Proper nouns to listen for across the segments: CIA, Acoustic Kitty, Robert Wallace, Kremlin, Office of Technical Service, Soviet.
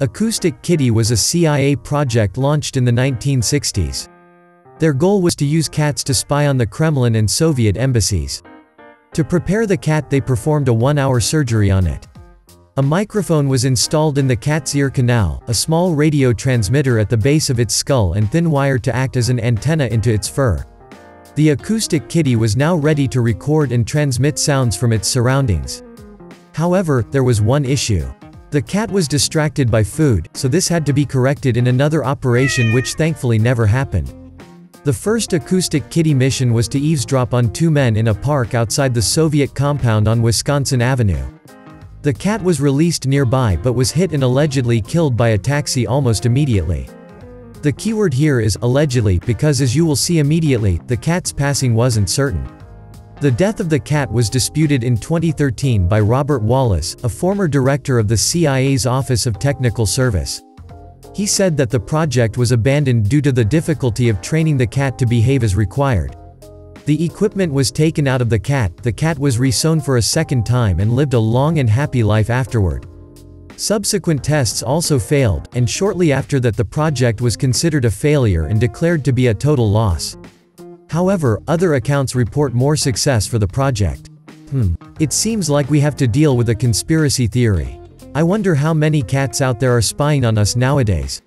Acoustic Kitty was a CIA project launched in the 1960s. Their goal was to use cats to spy on the Kremlin and Soviet embassies. To prepare the cat, they performed a one-hour surgery on it. A microphone was installed in the cat's ear canal, a small radio transmitter at the base of its skull, and thin wire to act as an antenna into its fur. The Acoustic Kitty was now ready to record and transmit sounds from its surroundings. However, there was one issue. The cat was distracted by food, so this had to be corrected in another operation, which thankfully never happened. The first Acoustic Kitty mission was to eavesdrop on two men in a park outside the Soviet compound on Wisconsin Avenue. The cat was released nearby but was hit and allegedly killed by a taxi almost immediately. The keyword here is allegedly, because as you will see immediately, the cat's passing wasn't certain. The death of the cat was disputed in 2013 by Robert Wallace, a former director of the CIA's Office of Technical Service. He said that the project was abandoned due to the difficulty of training the cat to behave as required. The equipment was taken out of the cat, was resewn for a second time and lived a long and happy life afterward. Subsequent tests also failed, and shortly after that the project was considered a failure and declared to be a total loss. However, other accounts report more success for the project. It seems like we have to deal with a conspiracy theory. I wonder how many cats out there are spying on us nowadays.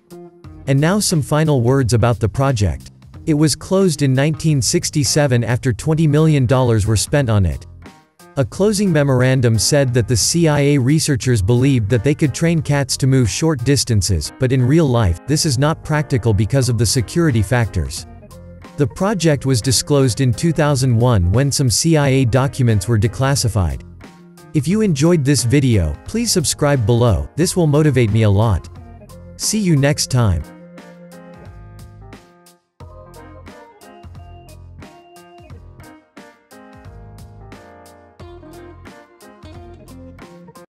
And now some final words about the project. It was closed in 1967 after $20 million were spent on it. A closing memorandum said that the CIA researchers believed that they could train cats to move short distances, but in real life, this is not practical because of the security factors. The project was disclosed in 2001 when some CIA documents were declassified. If you enjoyed this video, please subscribe below. This will motivate me a lot. See you next time.